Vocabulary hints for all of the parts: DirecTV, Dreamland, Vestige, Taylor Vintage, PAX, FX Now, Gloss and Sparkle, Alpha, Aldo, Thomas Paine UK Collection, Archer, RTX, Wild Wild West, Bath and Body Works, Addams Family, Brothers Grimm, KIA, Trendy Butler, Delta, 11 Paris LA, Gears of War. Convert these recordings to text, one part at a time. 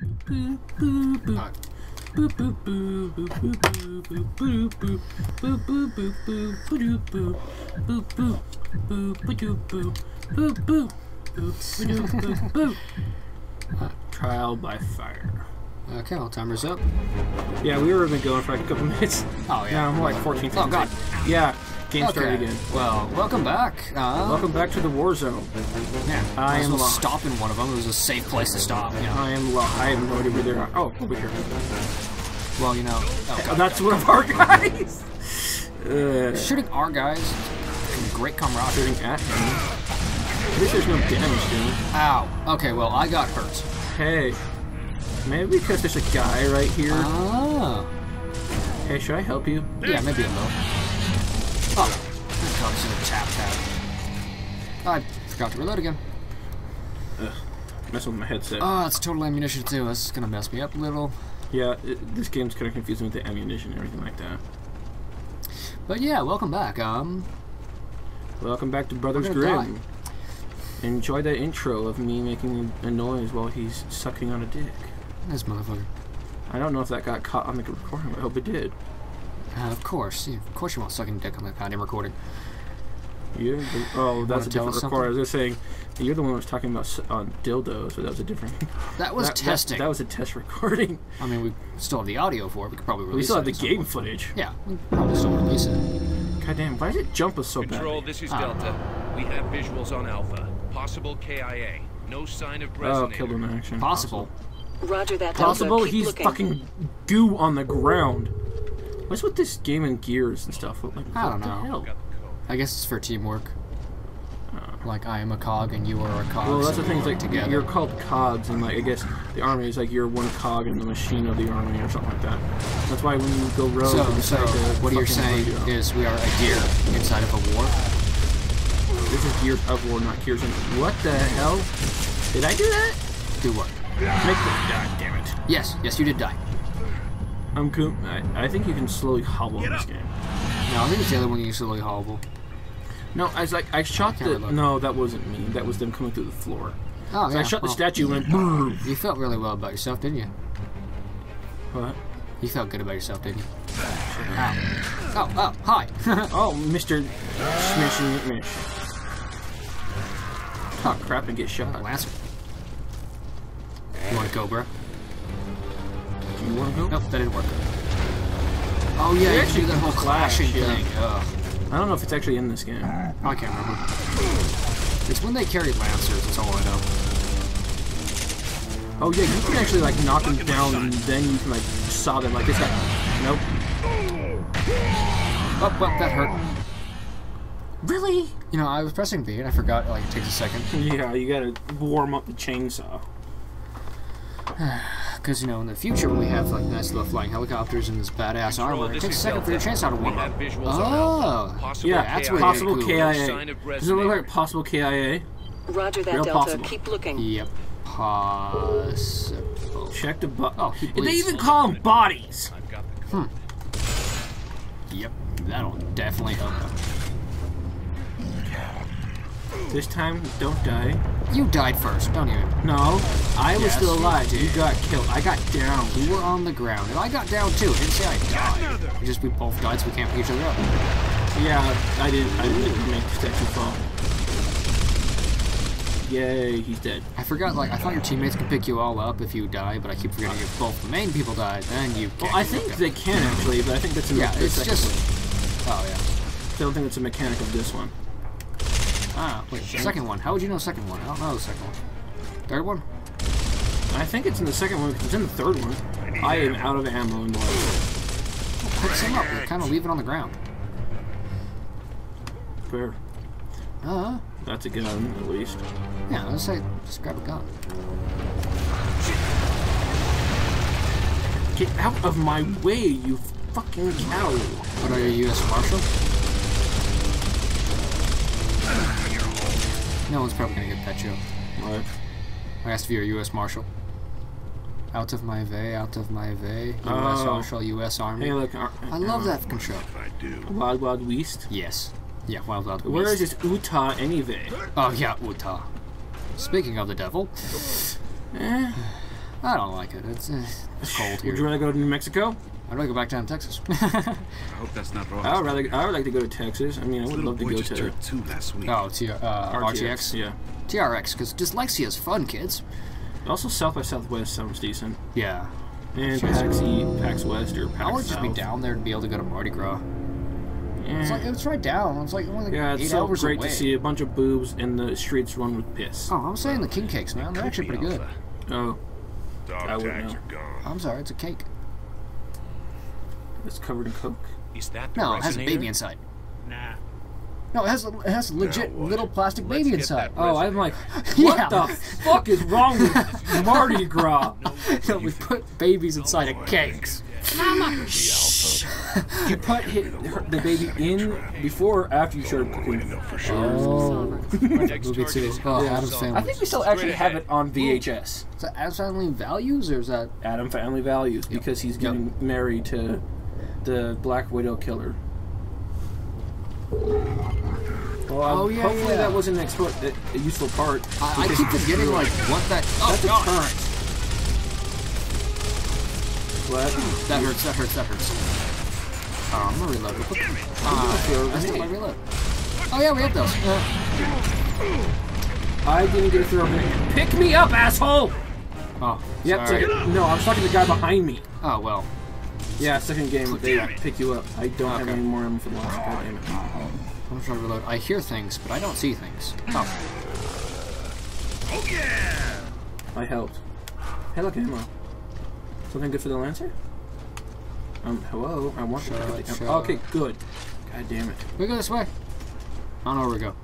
Trial by fire. Okay, all timer's up. Yeah, we were even going for like a couple minutes. Oh yeah, we're like 14. Oh god. Yeah. Game started again. Well, welcome back. Welcome back to the war zone. Yeah, I am lost. Stop in one of them. It was a safe place to stop. Yeah, I am loaded over there. Oh, over here. Well, you know, that's one of our guys. Shooting our guys. Great camaraderie. Shooting at him. At least there's no damage doing. Ow. Okay. Well, I got hurt. Hey. Maybe because there's a guy right here. Oh. Hey, should I help you? Yeah, maybe I will. Oh, here comes the tap. I forgot to reload again. Ugh, mess with my headset. Oh, that's total ammunition too. That's gonna mess me up a little. Yeah, this game's kind of confusing with the ammunition and everything like that. But yeah, welcome back. Welcome back to Brothers Grimm. Die. Enjoy that intro of me making a noise while he's sucking on a dick. This motherfucker. I don't know if that got caught on the recording, but I hope it did. Of course you won't suck any dick on that goddamn recording. Oh, that's a different recording. I was just saying, you're the one who was talking about dildos, but that was a different... That was testing. That was a test recording. I mean, we still have the audio for it. We could probably release it. We still have the game footage. Yeah, we probably still release it. Goddamn, why did it jump us so bad? Control, this is Delta. We have visuals on Alpha. Possible KIA. No sign of resonator. Oh, killed him in action. Possible. Roger that, Delta. Possible he's fucking goo on the ground. What's with this game and Gears and stuff? Like, I don't know. I guess it's for teamwork. Like, I am a cog and you are a cog. Well, that's the thing. Like, together. You're called cogs, and like, I guess the army is like you're one cog in the machine of the army or something like that. That's why when you go rogue, what you're saying is we are a gear inside of a war. This is Gears of War, not Gears. What the hell? Did I do that? Do what? Make them die, damn it. Yes, yes, you did die. I'm cool. I think you can slowly hobble in this game. No, I think it's the other one you can slowly hobble. No, I was like, I shot the... No, that wasn't me. That was them coming through the floor. Oh, so yeah. I shot the statue and went boom. You felt really well about yourself, didn't you? What? You felt good about yourself, didn't you? Ow. Oh, oh, hi. Oh, Mr. Smishy McMish. Oh, crap, and get shot. Last one. You want to go, bro? You want to go? Nope, that didn't work. Oh yeah, you actually do that whole clashing thing. Ugh. I don't know if it's actually in this game. I can't remember. It's when they carry lancers. That's all I know. Oh yeah, you can actually like knock them down and then you can like saw them like this guy. Nope. Oh well, that hurt. Really? You know, I was pressing B and I forgot. Like it takes a second. Yeah, you gotta warm up the chainsaw. Because, you know, in the future when we have, like, nice little flying helicopters and this badass armor, it takes a second for your chainsaw to warm up. Oh! Yeah, that's what possible KIA. Does it look like possible KIA? Roger that, Delta. Keep looking. Yep. Possible. Check the body. Oh, they even call them bodies! Hmm. Yep. That'll definitely help them. This time, don't die. You died first, don't you? No, I was still alive. You got killed. I got down. We were on the ground, and I got down too. I didn't say I died. We both died, so we can't pick each other up. Yeah, I didn't make the statue fall. Yay, he's dead. I forgot. Like I thought your teammates could pick you all up if you die, but I keep forgetting if both the main people died, then you. Well, I think they can actually, but I think that's a mistake. Yeah, it's just. Oh yeah. I don't think it's a mechanic of this one. Ah, wait, second one. How would you know second one? I don't know the second one. Third one? I think it's in the second one because it's in the third one. I am out of ammo and water. Oh, pick some up and kind of leave it on the ground. Fair. That's a gun, at least. Yeah, let's say just grab a gun. Get out of my way, you fucking cow. What are you, U.S. Marshal? No one's probably gonna get that joke. What? I asked if you're a U.S. Marshal. Out of my way, U.S. Marshal, U.S. Army. Hey, look, I love that fucking show. I do. Wild Wild West? Yes. Yeah, Wild Wild West. Where is this Utah anyway? Oh yeah, Utah. Speaking of the devil. I don't like it. It's cold here. Would you rather go to New Mexico? I'd rather go back down to Texas. I hope that's not wrong. I would like to go to Texas. I mean, I would love to go to... Oh, RTX? Yeah. TRX, because dyslexia is fun, kids. Also, South by Southwest sounds decent. Yeah. And PAX East, PAX West, or PAX South. I would just be down there and be able to go to Mardi Gras. Yeah. It's like, it's right down. It's like only like yeah, 8 hours away. It's so great to see a bunch of boobs and the streets run with piss. Oh, I'm saying the king cakes, man. They're actually pretty good. Oh. Dog tags are gone. I'm sorry, it's a cake. It's covered in Coke? Is that the resonator? No, it has a baby inside. Nah. No, it has a legit little plastic baby inside. Oh, I'm like, what the fuck is wrong with Mardi Gras? No, we put babies inside of cakes. Mama! Shh! You put the baby in before or after you started cooking. Oh. Movie too. Oh, Addams Family. I think we still actually have it on VHS. Is that Addams Family Values or is that... Addams Family Values because he's getting married to the Black Widow killer. Well, hopefully that wasn't a useful part. I keep forgetting like what that. Oh, that's a current. What? That hurts. That hurts. That hurts. I'm gonna reload. I still might reload. Oh yeah, we hit those. I didn't get a throw. Pick me up, asshole! Oh, yep. Sorry. No, I was talking to the guy behind me. Oh well. Yeah, second game, they pick you up. I don't have any more ammo for the last game. I'm trying to reload. I hear things, but I don't see things. Oh. Oh yeah! I helped. Hey, look, ammo. Something good for the Lancer? Hello? I want to... Okay, good. God damn it. We go this way. I don't know where we go.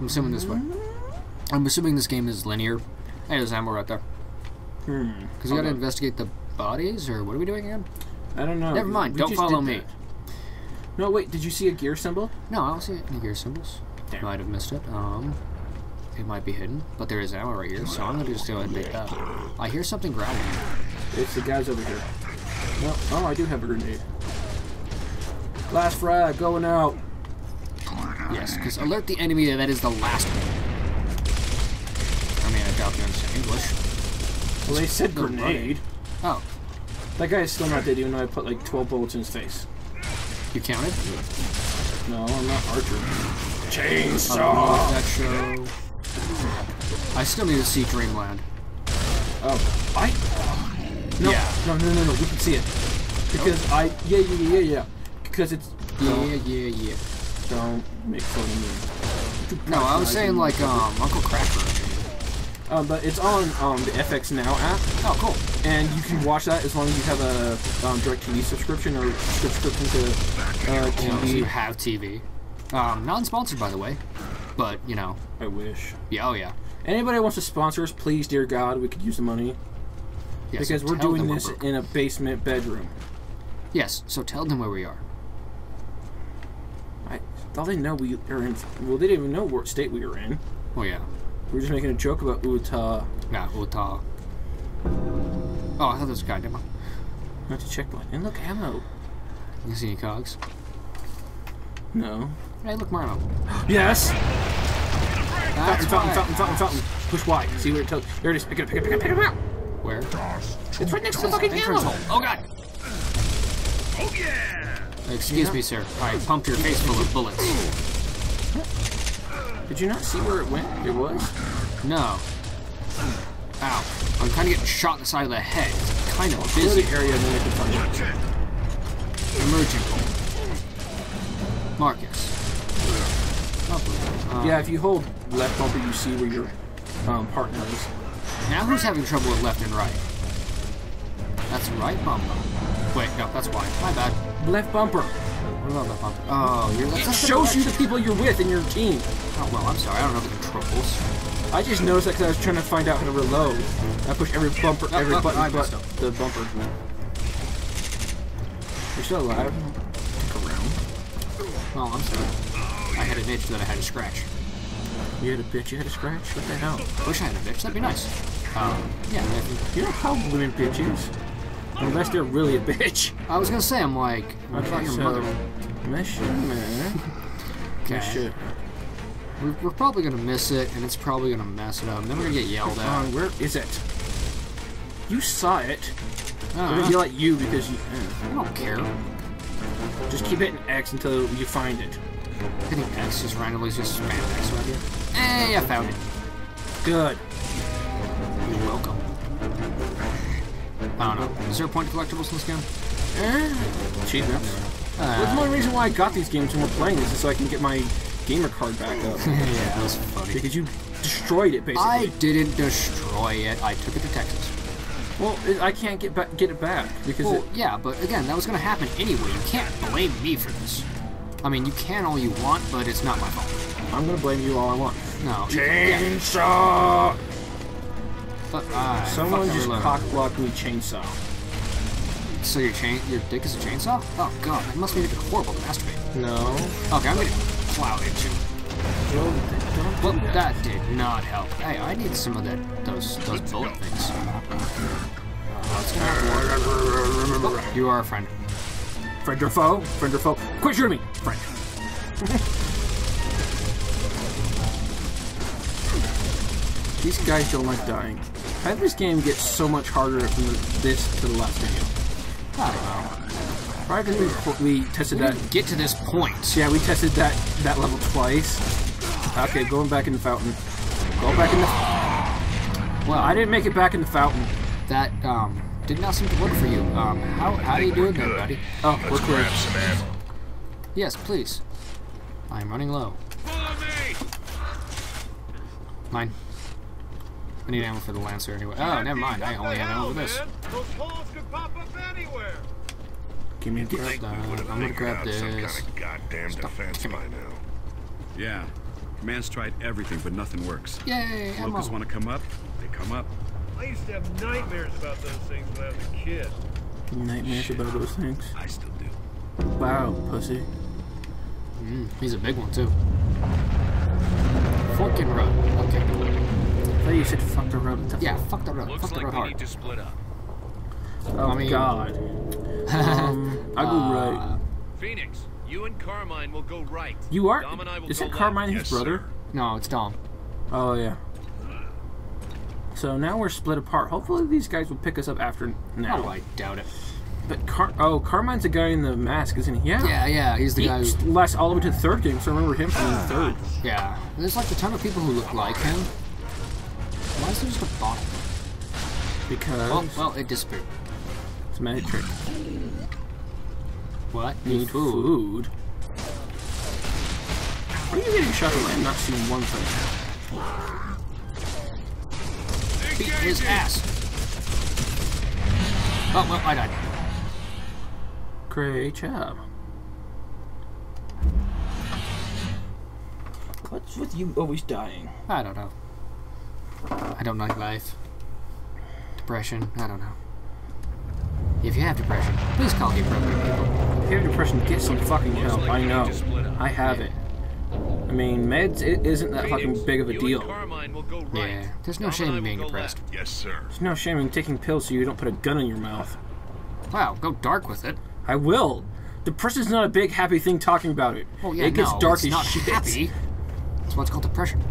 I'm assuming this way. I'm assuming this game is linear. Hey, there's ammo right there. Because we gotta investigate the bodies, or what are we doing again? I don't know. Never mind. Don't follow me. No, wait. Did you see a gear symbol? No, I don't see any gear symbols. Damn. Might have missed it. It might be hidden, but there is ammo right here, so I'm gonna just go ahead and take that. I hear something growling. It's the guys over here. No, oh, I do have a grenade. Last frag going out. Yes, because alert the enemy that is the last one. I mean, I doubt you understand English. Well, they said grenade. Oh. That guy is still not dead, even though I put like 12 bullets in his face. You counted? No, I'm not Archer. Chainsaw! I still need to see Dreamland. Oh, no, no, we can see it. Because because it's... Don't make fun of me. No, I was saying like, Uncle Cracker. But it's on the FX Now app. Oh, cool! And you can watch that as long as you have a DirecTV subscription or subscription to TV. If you have TV. Non-sponsored, by the way. But you know. I wish. Yeah. Oh yeah. Anybody wants to sponsor us, please, dear God, we could use the money. Yes, because we're doing this in a basement bedroom. Yes. So tell them where we are. I thought they know we are in. Well, they didn't even know what state we were in. Oh yeah. We're just making a joke about Utah. Yeah, Utah. Oh, I thought this guy demo. Not to checkpoint. And look, ammo. You see any cogs? No. Hey, look, Marno. Yes. Fountain. Push Y. See where it tells. There it is. Pick it up. Where? It's right next to the fucking ammo. Oh god. Oh yeah. Excuse me, sir. I pumped your face full of bullets. Did you not see where it went? It was? No. Ow. I'm kind of getting shot in the side of the head. It's kind of a busy area that I can find out. Emerging. Marcus. Yeah, if you hold left bumper, you see where your partner is. Now who's having trouble with left and right? That's right bumper. Wait, no, that's why. My bad. Left bumper. What about left bumper? Oh, your left. It shows you the people you're with in your team. Oh, well, I'm sorry. I don't know the controls. I just noticed that because I was trying to find out how to reload. I pushed every bumper, every button but the bumper. You're still alive? Look around. Oh, I'm sorry. I had an itch that I had to scratch. You had a bitch? You had a scratch? What the hell? I wish I had a bitch. That'd be nice. Yeah. You know how women bitch is? Unless they're really a bitch. I was going to say, I'm like... What about your mother? Man. Okay. We're probably going to miss it, and it's probably going to mess it up, and then we're going to get yelled at. Where is it? You saw it. I'm gonna yell at you because you. I don't care. Just keep hitting X until you find it. Hitting X just randomly just spam X right here. Hey, I found it. Good. You're welcome. I don't know. Is there a point to collectibles in this game? Achievements. That's the only reason why I got these games when we're playing this is so I can get my gamer card back up. Yeah, that was funny. Because you destroyed it, basically. I didn't destroy it. I took it to Texas. Well, I can't get it back because. Well, yeah, but again, that was going to happen anyway. You can't blame me for this. I mean, you can all you want, but it's not my fault. I'm going to blame you all I want. No. Chainsaw. Yeah. Someone just cock-blocked me chainsaw. So your dick is a chainsaw? Oh god, that must make it horrible to masturbate. No. Okay, I'm gonna plow it too. Well, that did not help. Hey, I need some of that those bullet things. Oh, you are a friend. Friend or foe? Friend or foe? Quit shooting me! Friend. These guys don't like dying. How did this game get so much harder from this to the left of you? I don't know. Probably because we tested that. We didn't get to this point. Yeah, we tested that level twice. Okay, going back in the fountain. Go back in the. Well, I didn't make it back in the fountain. That did not seem to work for you. How are you doing there, buddy? Oh, we're clear. Yes, please. I am running low. Mine. I need ammo for the Lancer anyway. Oh, never mind. I only have ammo for this. Those balls could pop up anywhere. Give me a grab that. I'm gonna grab this. Some kind of goddamn defense by now. Yeah. Man's tried everything, but nothing works. Yay, ammo. Locals want to come up, they come up. I used to have nightmares about those things when I was a kid. Nightmares about those things? I still do. Wow, pussy. He's a big one, too. Forking Road. Okay. I thought you said fuck the road. Yeah, fuck the road. Looks fuck the road like hard. Need to split up. Oh, I mean, God. I go right. Phoenix, you and Carmine will go right. You are? Dom and I will is it Carmine his yes, brother? Sir. No, it's Dom. Oh, yeah. So now we're split apart. Hopefully these guys will pick us up after now. Oh, I doubt it. But Carmine's the guy in the mask, isn't he? Yeah. Yeah, he's the guy who lasts all the way to the third game, so I remember him from the third. Yeah. There's like a ton of people who look like him. Why is there just a bottle? Because... Oh, well, it disappeared. It's a magic trick. What? Need food? Why are you getting shot away? I'm not seeing one thing. Beat his ass! Oh, well, I died. Great job. What's with you always dying? I don't know. I don't like life. Depression, I don't know. If you have depression, please call the appropriate people. If you have depression, get some fucking help. I know. I have it. I mean, meds, it isn't that fucking big of a deal. Yeah, there's no shame in being depressed. Yes, sir. There's no shame in taking pills so you don't put a gun in your mouth. Wow, go dark with it. I will. Depression's not a big happy thing talking about it. Well, yeah, it gets dark as shit. Happy. That's why it's called depression.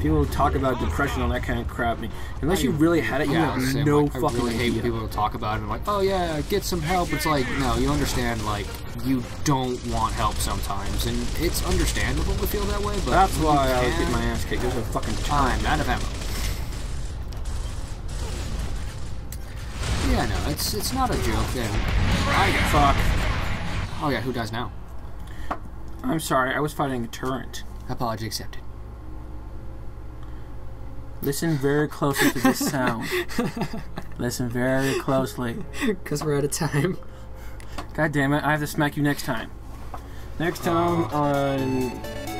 People talk about depression and that kind of crap. Unless you really had it, you have no fucking idea. I really hate when people talk about it. I'm like, oh yeah, get some help. It's like, no, you understand, like, you don't want help sometimes. And it's understandable to feel that way, but... That's why I always get my ass kicked. There's a fucking time. I'm out of ammo. Yeah, no, it's not a joke. Yeah. Fuck. Oh yeah, who dies now? I'm sorry, I was fighting a turret. Apology accepted. Listen very closely to this sound. Listen very closely. Because we're out of time. God damn it, I have to smack you next time. Next time on...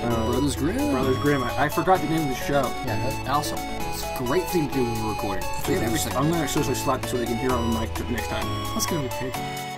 Brothers Grimm. Brothers Grimm. I forgot the name of the show. Yeah, that's awesome. It's a great thing to do when we're recording. I'm going to seriously slap you so they can hear on the mic next time. That's going to be crazy.